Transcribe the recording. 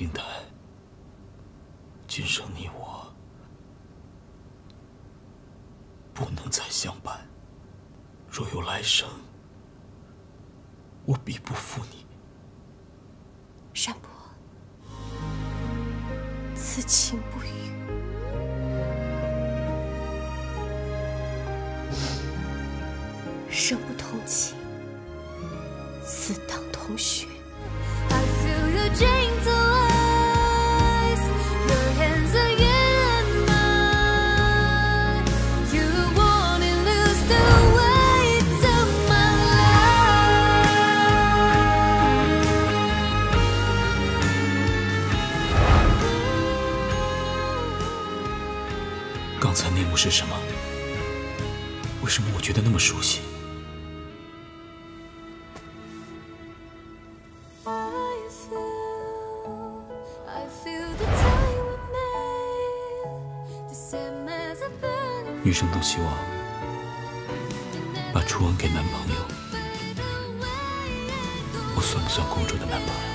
云淡，今生你我不能再相伴，若有来生，我必不负你。山伯，此情不渝。 生不同寝，死当同穴。 刚才那幕是什么？为什么我觉得那么熟悉？ 女生都希望把初吻给男朋友，我算不算公主的男朋友？